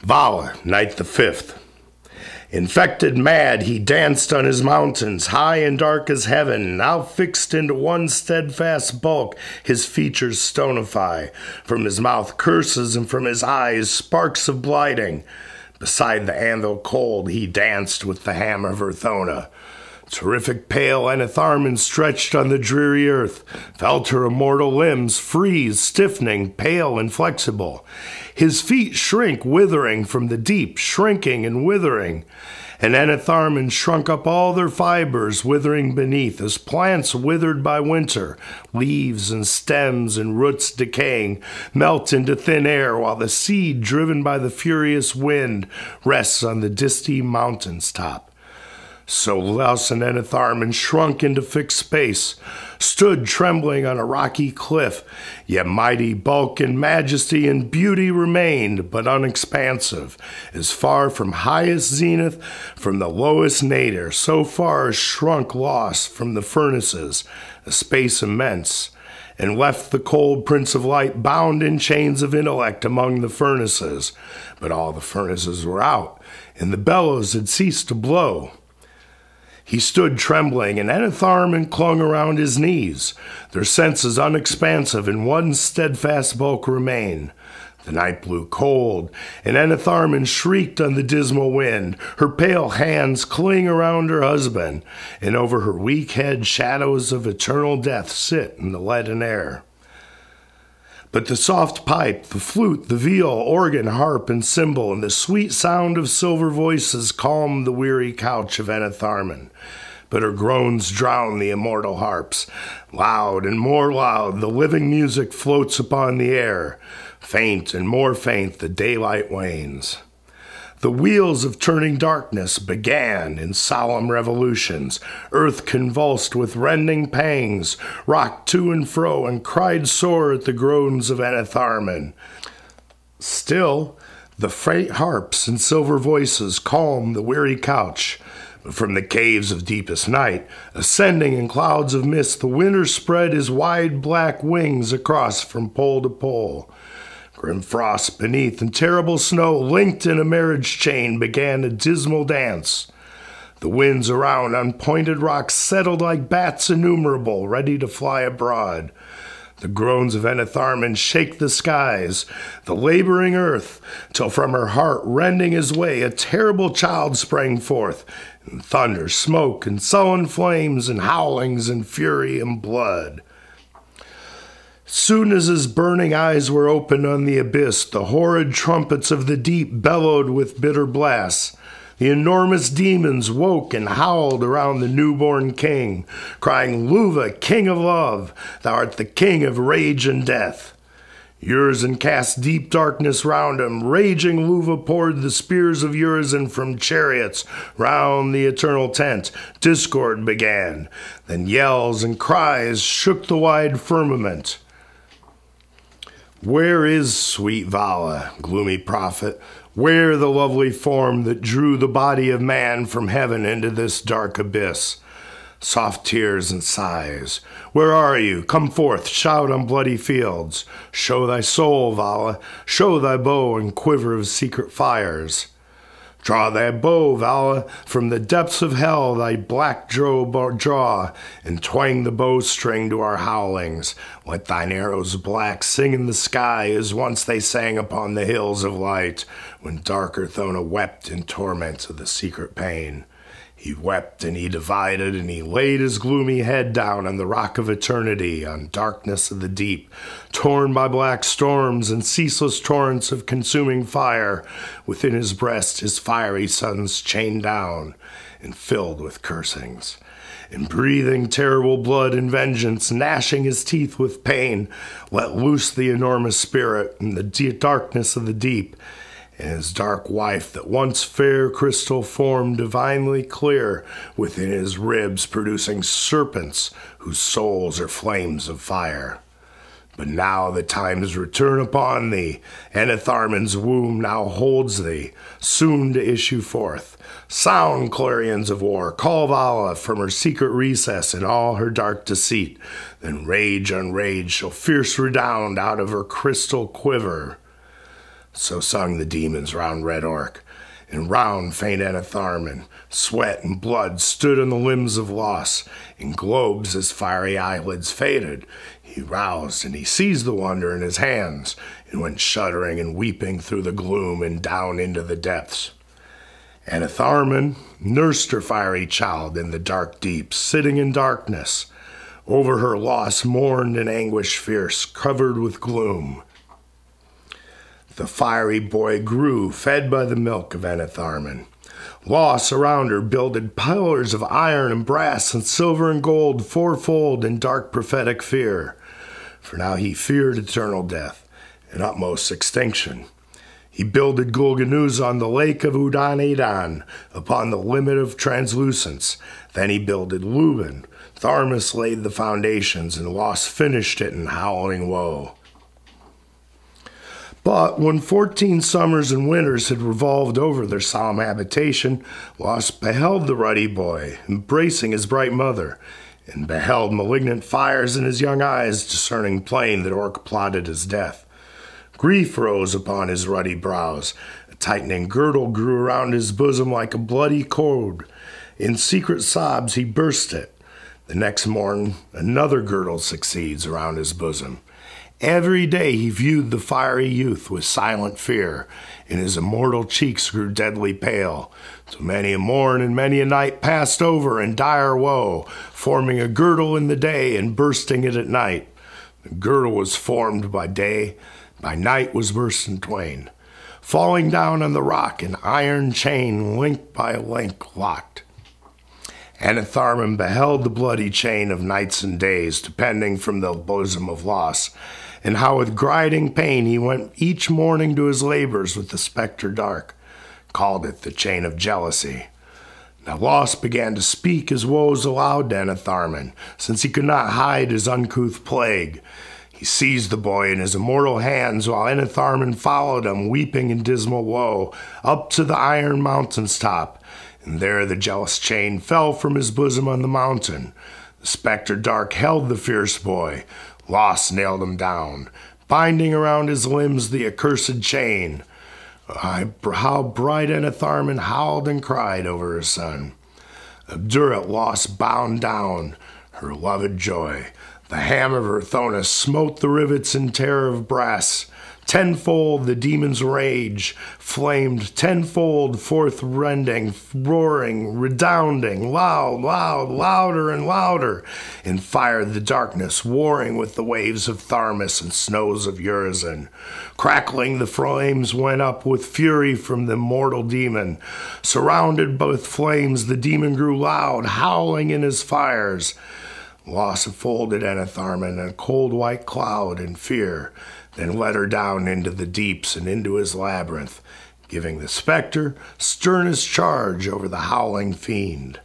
Vala, night the 5th. Infected mad, he danced on his mountains, high and dark as heaven, now fixed into one steadfast bulk, his features stonify. From his mouth curses, and from his eyes sparks of blighting. Beside the anvil cold, he danced with the hammer of Urthona. Terrific pale Enitharmon stretched on the dreary earth, felt her immortal limbs freeze, stiffening, pale and flexible. His feet shrink, withering from the deep, shrinking and withering. And Enitharmon shrunk up all their fibers, withering beneath, as plants withered by winter, leaves and stems and roots decaying, melt into thin air, while the seed, driven by the furious wind, rests on the dusty mountain's top. So Laus and Enitharmon shrunk into fixed space, stood trembling on a rocky cliff, yet mighty bulk and majesty and beauty remained, but unexpansive, as far from highest zenith, from the lowest nadir, so far as shrunk Laus from the furnaces, a space immense, and left the cold Prince of Light bound in chains of intellect among the furnaces. But all the furnaces were out, and the bellows had ceased to blow. He stood trembling, and Enitharmon clung around his knees. Their senses unexpansive, and one steadfast bulk remained. The night blew cold, and Enitharmon shrieked on the dismal wind, her pale hands cling around her husband, and over her weak head shadows of eternal death sit in the leaden air. But the soft pipe, the flute, the viol, organ, harp, and cymbal, and the sweet sound of silver voices calmed the weary couch of Enitharmon. But her groans drown the immortal harps. Loud and more loud, the living music floats upon the air. Faint and more faint, the daylight wanes. The wheels of turning darkness began in solemn revolutions. Earth convulsed with rending pangs, rocked to and fro, and cried sore at the groans of Enitharmon. Still, the faint harps and silver voices calmed the weary couch. But from the caves of deepest night, ascending in clouds of mist, the winter spread his wide black wings across from pole to pole. Grim frost beneath and terrible snow, linked in a marriage chain, began a dismal dance. The winds around on pointed rocks settled like bats innumerable, ready to fly abroad. The groans of Enitharmon shake the skies, the laboring earth, till from her heart rending his way a terrible child sprang forth, in thunder, smoke, and sullen flames, and howlings, and fury, and blood. Soon as his burning eyes were opened on the abyss, the horrid trumpets of the deep bellowed with bitter blasts. The enormous demons woke and howled around the newborn king, crying, "Luvah, king of love, thou art the king of rage and death." Urizen cast deep darkness round him. Raging Luvah poured the spears of Urizen from chariots round the eternal tent. Discord began. Then yells and cries shook the wide firmament. Where is sweet Vala, gloomy prophet? Where the lovely form that drew the body of man from heaven into this dark abyss? Soft tears and sighs. Where are you? Come forth, shout on bloody fields. Show thy soul, Vala. Show thy bow and quiver of secret fires. Draw thy bow, Vala, from the depths of hell thy black draw, and twang the bowstring to our howlings. Let thine arrows black sing in the sky as once they sang upon the hills of light, when dark Urthona wept in torments of the secret pain. He wept and he divided, and he laid his gloomy head down on the rock of eternity, on darkness of the deep, torn by black storms and ceaseless torrents of consuming fire, within his breast his fiery sons chained down and filled with cursings. And breathing terrible blood and vengeance, gnashing his teeth with pain, let loose the enormous spirit in the darkness of the deep, and his dark wife, that once fair crystal form, divinely clear, within his ribs producing serpents whose souls are flames of fire. But now the times return upon thee. Enitharmon's womb now holds thee, soon to issue forth. Sound, clarions of war, call Vala from her secret recess in all her dark deceit. Then rage on rage shall fierce redound out of her crystal quiver. So sung the demons round Red Orc, and round faint Enitharmon. Sweat and blood stood on the limbs of loss, and globes his fiery eyelids faded. He roused, and he seized the wonder in his hands, and went shuddering and weeping through the gloom and down into the depths. Enitharmon nursed her fiery child in the dark deeps, sitting in darkness. Over her loss mourned in anguish fierce, covered with gloom. The fiery boy grew, fed by the milk of Enitharmon. Loss around her builded pillars of iron and brass and silver and gold, fourfold in dark prophetic fear. For now he feared eternal death and utmost extinction. He builded Golgonooza on the lake of Udan Adan, upon the limit of translucence. Then he builded Lubin. Tharmas laid the foundations, and Loss finished it in howling woe. But when 14 summers and winters had revolved over their solemn habitation, Loss beheld the ruddy boy, embracing his bright mother, and beheld malignant fires in his young eyes, discerning plain that Orc plotted his death. Grief rose upon his ruddy brows. A tightening girdle grew around his bosom like a bloody cord. In secret sobs he burst it. The next morn, another girdle succeeds around his bosom. Every day he viewed the fiery youth with silent fear, and his immortal cheeks grew deadly pale. So many a morn and many a night passed over in dire woe, forming a girdle in the day and bursting it at night. The girdle was formed by day, by night was burst in twain, falling down on the rock, an iron chain link by link locked. Enitharmon beheld the bloody chain of nights and days depending from the bosom of Loss, and how with grinding pain he went each morning to his labors with the spectre dark, called it the chain of jealousy. Now Loss began to speak his woes aloud to Enitharmon, since he could not hide his uncouth plague. He seized the boy in his immortal hands, while Enitharmon followed him, weeping in dismal woe, up to the iron mountain's top. And there the jealous chain fell from his bosom on the mountain. The spectre dark held the fierce boy. Loss nailed him down, binding around his limbs the accursed chain. How bright Enitharmon howled and cried over his son. Obdurate Loss bound down her loved joy. The hammer of Urthona smote the rivets in terror of brass. Tenfold the demon's rage flamed, tenfold forth rending, roaring, redounding, loud, loud, louder and louder, and fired the darkness, warring with the waves of Tharmas and snows of Urizen. Crackling the flames went up with fury from the mortal demon. Surrounded with flames, the demon grew loud, howling in his fires. Loss folded Enitharmon in a cold white cloud in fear, then let her down into the deeps and into his labyrinth, giving the spectre sternest charge over the howling fiend.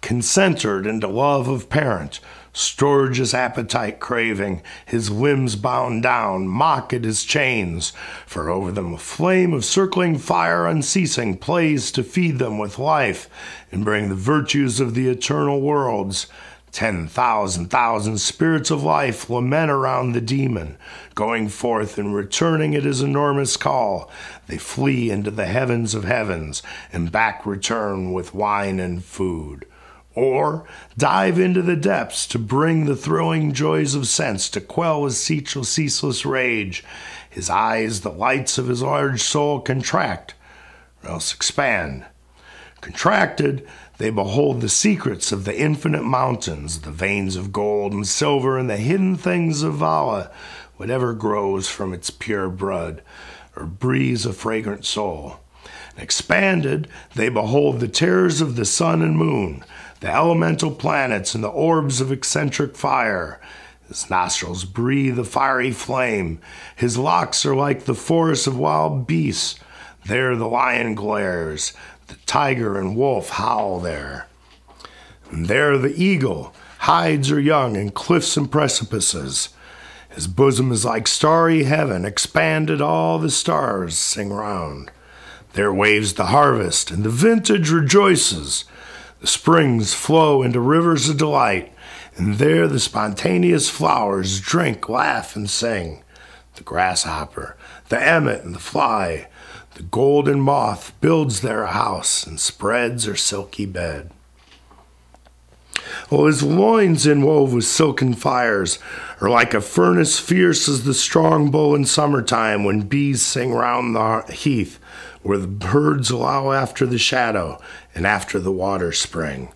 Concentered into love of parent, storge his appetite craving, his limbs bound down, mock at his chains, for over them a flame of circling fire unceasing plays to feed them with life, and bring the virtues of the eternal worlds. 10,000 spirits of life lament around the demon, going forth and returning at his enormous call. They flee into the heavens of heavens, and back return with wine and food. Or dive into the depths to bring the thrilling joys of sense to quell his ceaseless rage. His eyes, the lights of his large soul, contract, or else expand. Contracted, they behold the secrets of the infinite mountains, the veins of gold and silver, and the hidden things of Vala, whatever grows from its pure blood, or breathes a fragrant soul. Expanded, they behold the terrors of the sun and moon, the elemental planets, and the orbs of eccentric fire. His nostrils breathe a fiery flame. His locks are like the forests of wild beasts. There the lion glares. The tiger and wolf howl there. And there the eagle hides her young in cliffs and precipices. His bosom is like starry heaven. Expanded, all the stars sing round. There waves the harvest, and the vintage rejoices. The springs flow into rivers of delight, and there the spontaneous flowers drink, laugh, and sing. the grasshopper, the emmet and the fly, the golden moth builds their house and spreads her silky bed. Well, his loins inwove with silken fires are like a furnace fierce as the strong bow in summertime when bees sing round the heath, where the birds low after the shadow and after the water spring.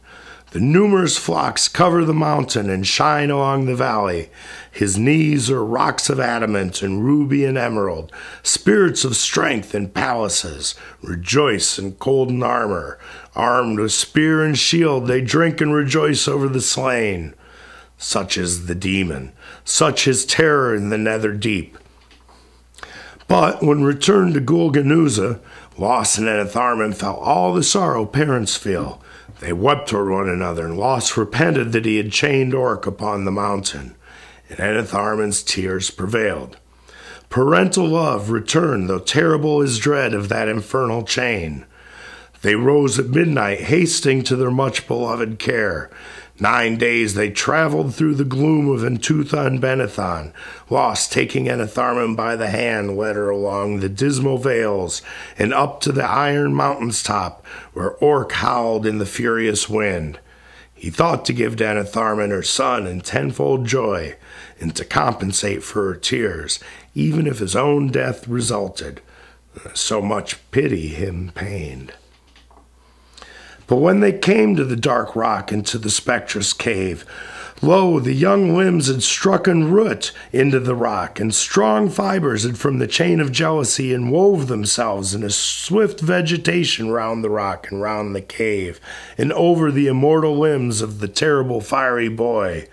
The numerous flocks cover the mountain and shine along the valley. His knees are rocks of adamant and ruby and emerald. Spirits of strength in palaces rejoice in golden armor. Armed with spear and shield, they drink and rejoice over the slain. Such is the demon, such his terror in the nether deep. But when returned to Golgonooza, lost in Enitharmon felt all the sorrow parents feel. They wept toward one another, and Lost repented that he had chained Orc upon the mountain, and Enitharmon's tears prevailed. Parental love returned, though terrible is dread of that infernal chain. They rose at midnight, hasting to their much-beloved care. 9 days they traveled through the gloom of Entuthon Benathon, Lost taking Enitharmon by the hand led her along the dismal vales and up to the iron mountain's top, where Orc howled in the furious wind. He thought to give to Enitharmon her son in tenfold joy, and to compensate for her tears, even if his own death resulted. So much pity him pained. But when they came to the dark rock and to the spectrous cave, lo, the young limbs had struck and root into the rock, and strong fibers had from the chain of jealousy and wove themselves in a swift vegetation round the rock and round the cave, and over the immortal limbs of the terrible fiery boy.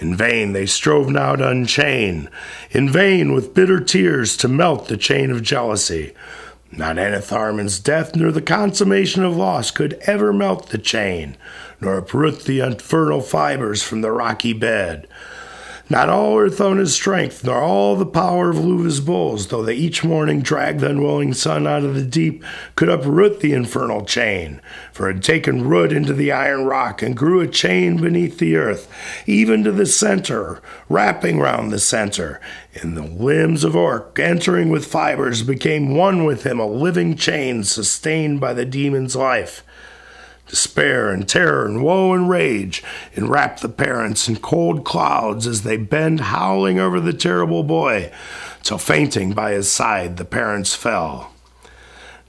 In vain they strove now to unchain, in vain with bitter tears to melt the chain of jealousy. Not Enitharmon's death, nor the consummation of loss could ever melt the chain, nor uproot the infernal fibers from the rocky bed. Not all Urthona's strength, nor all the power of Luvah's bulls, though they each morning dragged the unwilling sun out of the deep, could uproot the infernal chain, for it had taken root into the iron rock and grew a chain beneath the earth, even to the center, wrapping round the center, and the limbs of Orc, entering with fibers, became one with him, a living chain sustained by the demon's life. Despair and terror and woe and rage enwrapped the parents in cold clouds as they bent howling over the terrible boy, till fainting by his side the parents fell.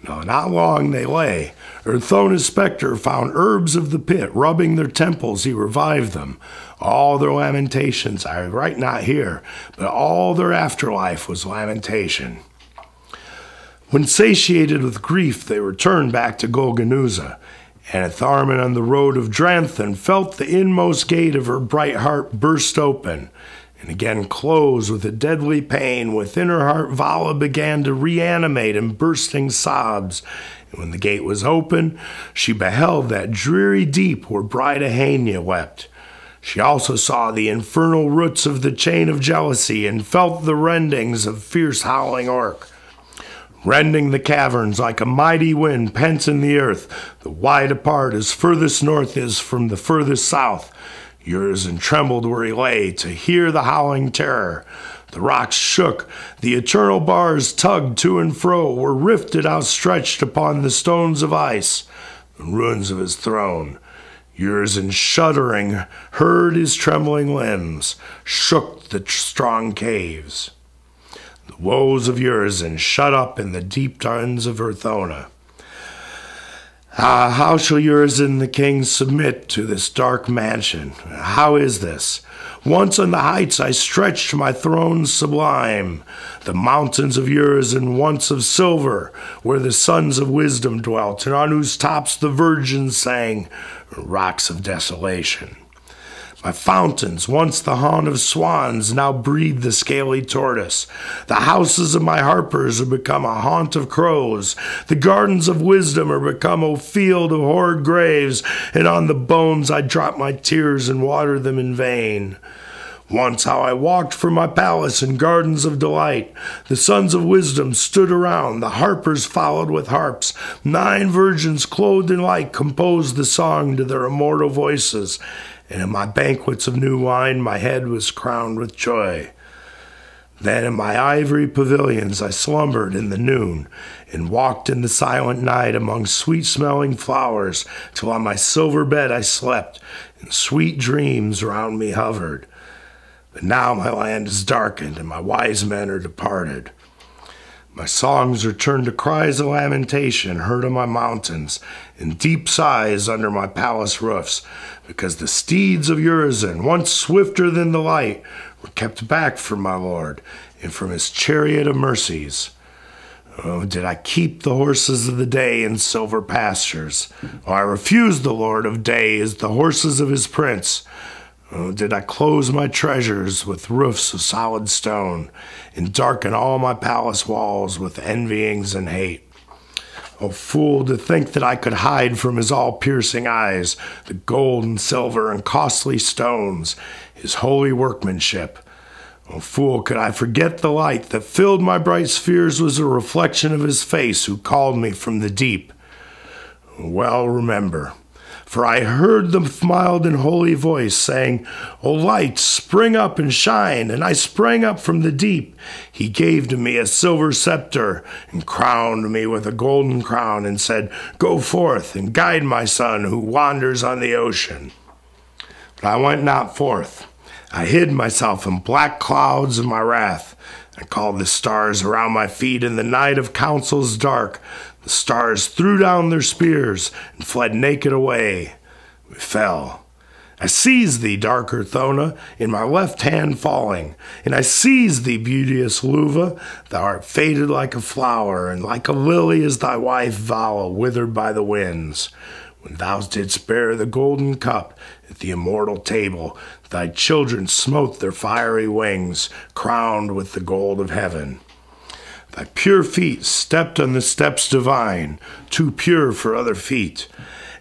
No, not long they lay. Urthona's spectre found herbs of the pit, rubbing their temples, he revived them. All their lamentations I write not here, but all their afterlife was lamentation. When satiated with grief, they returned back to Golgonooza. Enitharmon on the road of Dranthan felt the inmost gate of her bright heart burst open, and again close with a deadly pain. Within her heart Vala began to reanimate in bursting sobs, and when the gate was open, she beheld that dreary deep where bride Ahania wept. She also saw the infernal roots of the chain of jealousy, and felt the rendings of fierce howling Orc, rending the caverns like a mighty wind pent in the earth, the wide apart as furthest north is from the furthest south. Urizen trembled where he lay to hear the howling terror. The rocks shook, the eternal bars tugged to and fro, were rifted outstretched upon the stones of ice, the ruins of his throne. Urizen, shuddering, heard his trembling limbs, shook the strong caves. The woes of Urizen shut up in the deep duns of Urthona. Ah, how shall Urizen the king submit to this dark mansion? How is this? Once on the heights I stretched my throne sublime, the mountains of Urizen once of silver, where the sons of wisdom dwelt, and on whose tops the virgins sang, rocks of desolation. My fountains, once the haunt of swans, now breed the scaly tortoise. The houses of my harpers are become a haunt of crows. The gardens of wisdom are become a field of horrid graves, and on the bones I drop my tears and water them in vain. Once how I walked from my palace in gardens of delight. The sons of wisdom stood around, the harpers followed with harps. 9 virgins clothed in light composed the song to their immortal voices, and in my banquets of new wine my head was crowned with joy. Then in my ivory pavilions I slumbered in the noon, and walked in the silent night among sweet-smelling flowers, till on my silver bed I slept, and sweet dreams round me hovered. But now my land is darkened, and my wise men are departed. My songs are turned to cries of lamentation heard on my mountains, and deep sighs under my palace roofs, because the steeds of Urizen, once swifter than the light, were kept back from my lord, and from his chariot of mercies. Oh, did I keep the horses of the day in silver pastures? Oh, I refused the lord of day as the horses of his prince. Oh, did I close my treasures with roofs of solid stone, and darken all my palace walls with envyings and hate? Oh, fool, to think that I could hide from his all-piercing eyes the gold and silver and costly stones, his holy workmanship. Oh, fool, could I forget the light that filled my bright spheres was a reflection of his face who called me from the deep? Well, remember. For I heard the mild and holy voice saying, O light, spring up and shine, and I sprang up from the deep. He gave to me a silver scepter, and crowned me with a golden crown, and said, Go forth, and guide my son who wanders on the ocean. But I went not forth. I hid myself in black clouds of my wrath. I called the stars around my feet in the night of counsels dark. The stars threw down their spears and fled naked away. We fell. I seized thee, dark Urthona, in my left hand falling, and I seized thee, beauteous Luvah. Thou art faded like a flower, and like a lily is thy wife Vala, withered by the winds. When thou didst bear the golden cup at the immortal table, thy children smote their fiery wings, crowned with the gold of heaven. Thy pure feet stepped on the steps divine, too pure for other feet,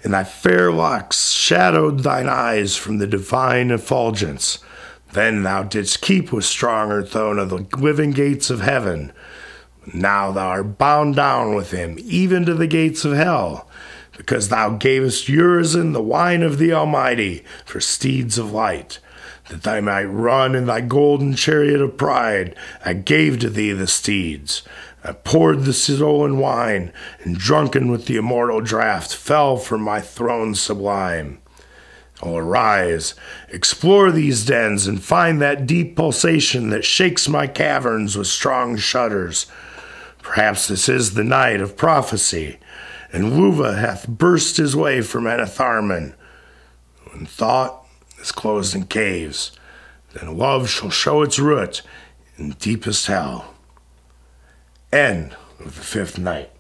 and thy fair locks shadowed thine eyes from the divine effulgence. Then thou didst keep with strong Urthona the living gates of heaven. Now thou art bound down with him, even to the gates of hell, because thou gavest Urizen the wine of the Almighty for steeds of light. That thou might run in thy golden chariot of pride, I gave to thee the steeds. I poured the stolen wine, and drunken with the immortal draught, fell from my throne sublime. O arise, explore these dens, and find that deep pulsation that shakes my caverns with strong shudders. Perhaps this is the night of prophecy, and Luvah hath burst his way from Enitharmon. When thought is closed in caves, then love shall show its root in deepest hell. End of the fifth night.